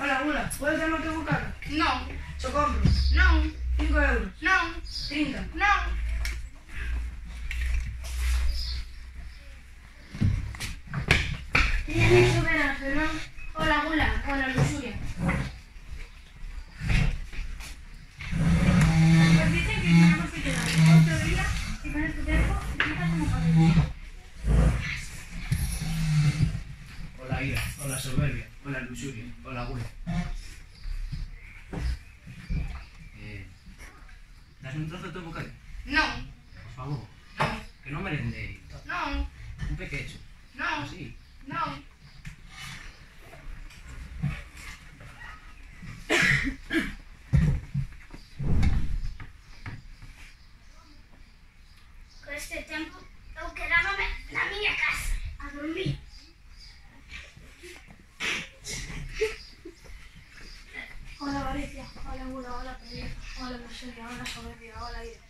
Hola, hola, ¿puedes darme que buscar? No. ¿Yo compro? No. €5? No. ¿30? No. Tienes que superarse, ¿no? Hola, hola, con la lujuria. Pues dicen que tenemos que quedar otro día y con este tiempo y nunca como pareja. Hola, ira, hola, soberbia, hola, lujuria, hola, gula. ¿Das un trozo de tu bocado? No. Por favor. No. Que no merendéis. No. Un pequeño. No. Así. No. Con este tiempo tengo que quedarme en la miña casa a dormir. Hola avaricia, hola gula, hola pereza, hola miseria, hola soberbia, hola ira.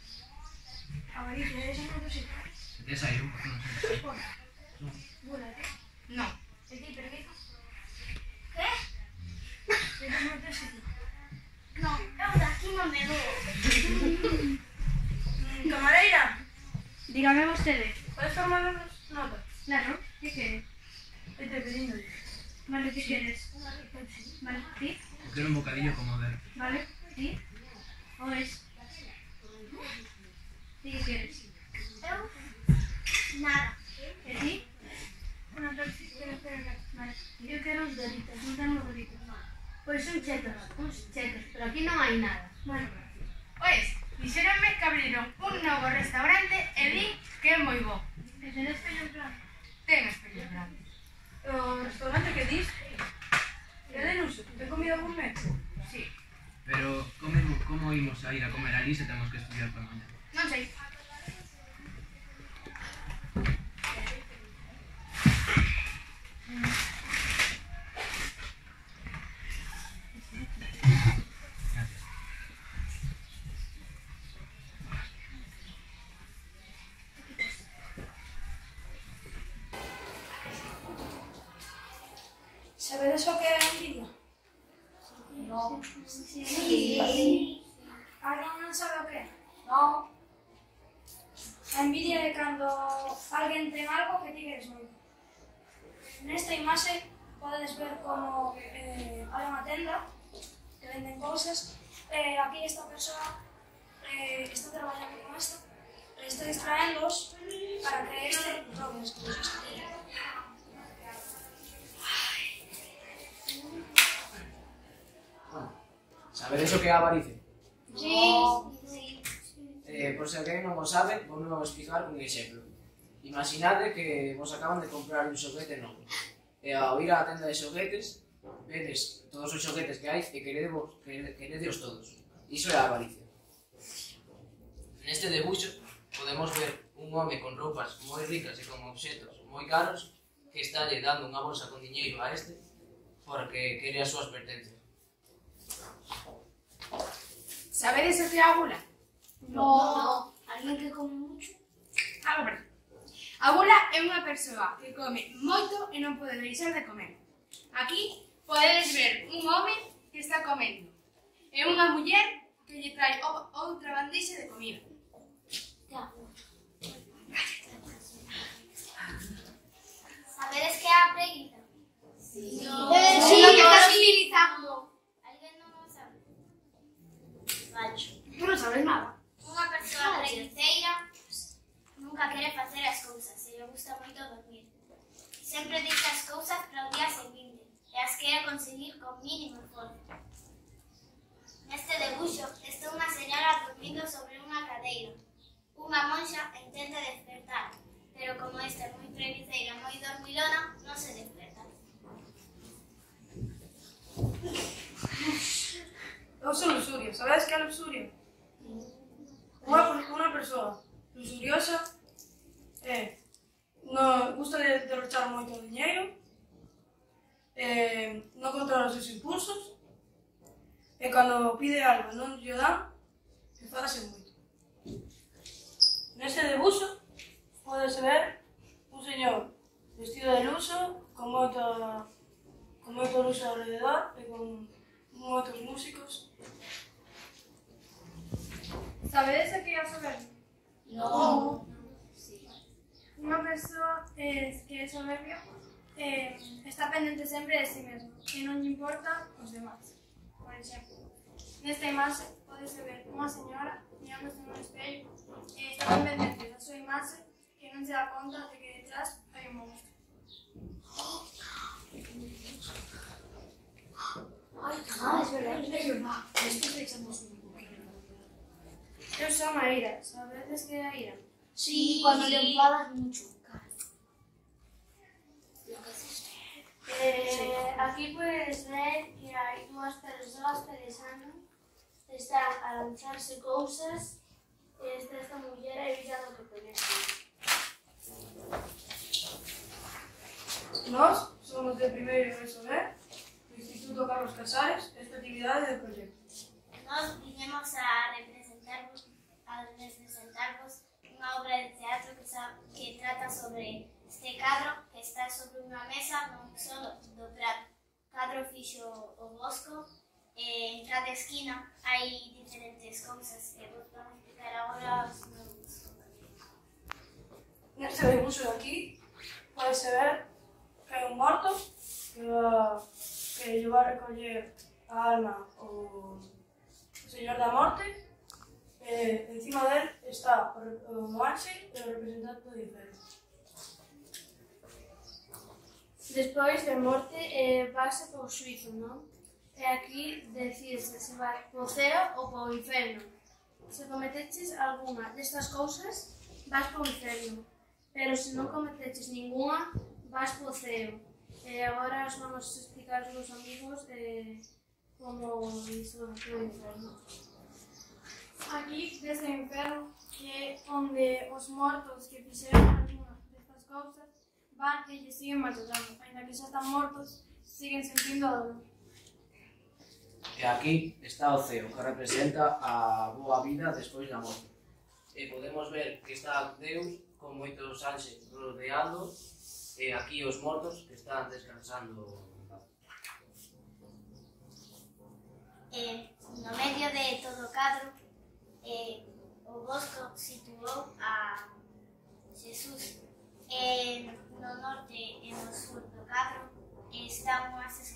Avaricia, ¿eres un poco simple? Desayuno. Hola. Gula, ¿qué? No. ¿De ti? ¿Pero qué? ¿Qué? ¿De cómo te sentí? No, yo de aquí no me doy. Camarera, díganme ustedes. ¿Puedes tomar unas notas? Claro. ¿Qué quieres? Estoy pidiendo. Vale, ¿qué quieres? Vale, ¿sí? Quiero un bocadillo como a ver. Vale, ¿sí? ¿O es? ¿Sí qué quieres? Yo, nada. ¿De ti? Una vale. Yo quiero unos doritos, no tengo doritos. Pues son chetos, pero aquí no hay nada. Bueno. Pues, hicieronme que abrieron un nuevo restaurante, Edín, que es muy bueno. ¿Tenés pello plan? Tenés pello plan. ¿El restaurante que dices? ¿Te den uso? ¿Te he comido algún mes? Sí. Pero, ¿cómo íbamos a ir a comer allí si tenemos que estudiar para mañana? No sé. ¿Sabes lo que era envidia? No. Sí. ¿Alguien no sabe lo que era? No. La envidia de cuando alguien tenga algo que te quieres muy bien. En esta imagen puedes ver cómo hay una tienda que venden cosas. Aquí esta persona está trabajando con esto. Está distraéndolos para que este robe las cosas. ¿Saber eso que es avaricia? Sí. Por si alguien no lo sabe, vos me voy a explicar un ejemplo. Imaginad que vos acaban de comprar un xoguete nuevo. Ao ir á tenda de xoguetes, vedes todos os xoguetes que hai e queredeos todos. Iso é a avaricia. Neste debuxo podemos ver un home con roupas moi ricas e con obxetos moi caros que está lle dando unha bolsa con diñeiro a este porque quere as súas pertencias. ¿Sabedes eso que agula? No. ¿Alguien que come mucho? A ver. Agula é unha persoa que come moito e non pode deixar de comer. Aquí podedes ver un home que está comendo e unha muller que lle trae outra bandeja de comida. ¿Sabedes que é a preguiza? Sí. Sí, que está civilizando. Tú non sabes nada. Unha persoa preguiceira nunca quere facer as cousas e lle gusta moito dormir. Sempre dixe as cousas para o día seguinte e as quere conseguir con mínimo esforzo. Neste debuxo está unha señora dormindo sobre unha cadeira. Unha monxa intenta despertar, pero como esta é moi preguiceira, moi dormilona, non se desperta. Eu sou luxúria. Sabedes que é luxúria? Unha persoa luxuriosa gusta de derrochar moito dinheiro, non controla os seus impulsos e cando pide algo non lle dan, enfádase moito. Neste debuxo podes ver un señor vestido de luxo con moito muy con nuestra realidad y con otros músicos. ¿Sabes de qué vas a ver? No. Una persona que es soberbia está pendiente siempre de sí mesmo e non lle importa os demais. Por exemplo, nesta imaxe podese ver unha señora mirándose no espello e está pendiente da súa imaxe que non se dá conta de que detrás hai un monstro. Ai, caramba, é verdade. Isto pensamos un pouco. Eu sou a Maíra, sabedes que é a Ira? Sí, cuando le enfadas mucho. Aquí puedes ver que hai dúas persoas pelexando, están a lanzarse cousas e está esta muller evitando que pelexan. Nós somos de primeiro ingreso B, do Instituto Carlos Casares, esta actividade do proxecto. Nós viñemos a representarvos unha obra de teatro que trata sobre este cadro que está sobre unha mesa non só do prato. Cadro fixo o Bosco e en cada esquina hai diferentes cousas que vos vamos explicar agora aos nosos compañeros. Neste dibuixo de aquí podese ver que hai un morto que lle va a recoller a alma o señor da morte e encima del está o ángel e o representante do inferno. Despois da morte pasa por suizo, non? E aquí decídese se vai po ceo ou po inferno. Se cometeches alguna destas cousas, vas po inferno. Pero se non cometeches ninguna, vas po ceo. E agora os vamos explicar aos meus amigos como iso do inferno. Aquí, desde o inferno, que é onde os mortos que fixeron alguna destas cousas, van e lle siguen matando, ainda que xa están mortos, siguen sentindo a dor. E aquí está o ceo, que representa a boa vida despois da morte. E podemos ver que está Deus con moitos ángeles rodeando, e aquí os mortos que están descansando. No medio de todo o cadro, o Bosco situou a Jesús. No norte e no sur do cadro está unha